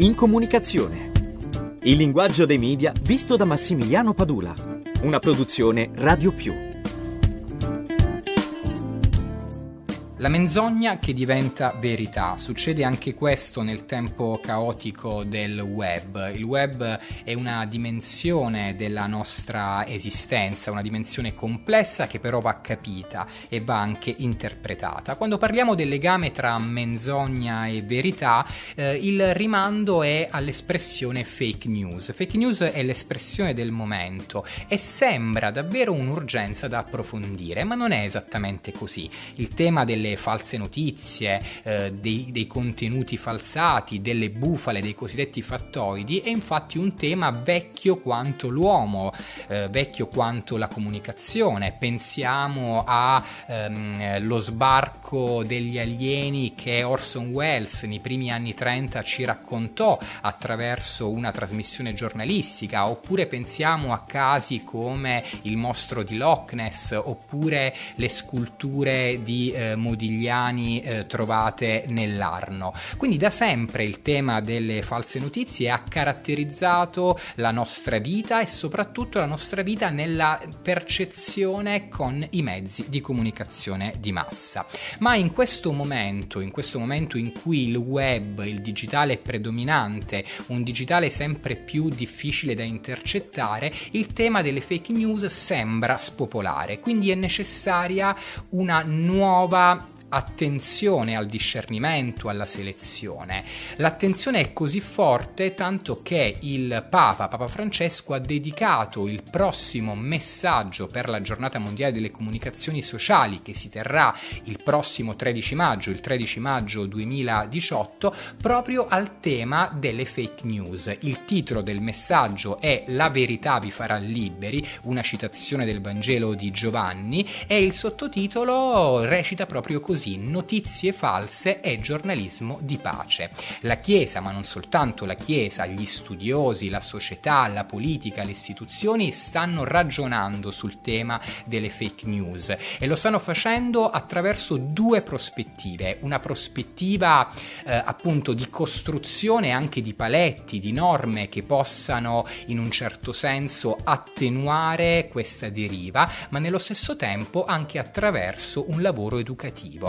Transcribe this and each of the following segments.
in comunicazione. Il linguaggio dei media visto da Massimiliano Padula. Una produzione Radio Più. La menzogna che diventa verità. Succede anche questo nel tempo caotico del web. Il web è una dimensione della nostra esistenza, una dimensione complessa che però va capita e va anche interpretata. Quando parliamo del legame tra menzogna e verità, il rimando è all'espressione fake news. Fake news è l'espressione del momento e sembra davvero un'urgenza da approfondire, ma non è esattamente così. Il tema delle false notizie, dei contenuti falsati, delle bufale, dei cosiddetti fattoidi è infatti un tema vecchio quanto l'uomo, vecchio quanto la comunicazione. Pensiamo a lo sbarco degli alieni che Orson Welles nei primi anni 30 ci raccontò attraverso una trasmissione giornalistica, oppure pensiamo a casi come il mostro di Loch Ness, oppure le sculture di Modigliani trovate nell'Arno. Quindi da sempre il tema delle false notizie ha caratterizzato la nostra vita e soprattutto la nostra vita nella percezione con i mezzi di comunicazione di massa. Ma in questo momento in cui il web, il digitale è predominante, un digitale sempre più difficile da intercettare, il tema delle fake news sembra spopolare. Quindi è necessaria una nuova attenzione al discernimento, alla selezione. L'attenzione è così forte tanto che il Papa Francesco ha dedicato il prossimo messaggio per la Giornata Mondiale delle Comunicazioni Sociali, che si terrà il prossimo 13 maggio, il 13 maggio 2018, proprio al tema delle fake news. Il titolo del messaggio è "La verità vi farà liberi", una citazione del Vangelo di Giovanni, e il sottotitolo recita proprio così: notizie false e giornalismo di pace. La Chiesa, ma non soltanto la Chiesa, gli studiosi, la società, la politica, le istituzioni stanno ragionando sul tema delle fake news e lo stanno facendo attraverso due prospettive: una prospettiva appunto di costruzione anche di paletti, di norme che possano in un certo senso attenuare questa deriva, ma nello stesso tempo anche attraverso un lavoro educativo.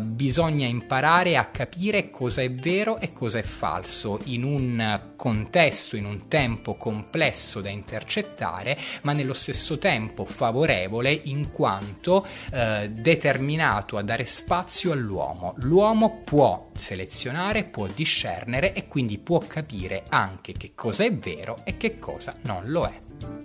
Bisogna imparare a capire cosa è vero e cosa è falso in un contesto, in un tempo complesso da intercettare, ma nello stesso tempo favorevole in quanto determinato a dare spazio all'uomo. L'uomo può selezionare, può discernere e quindi può capire anche che cosa è vero e che cosa non lo è.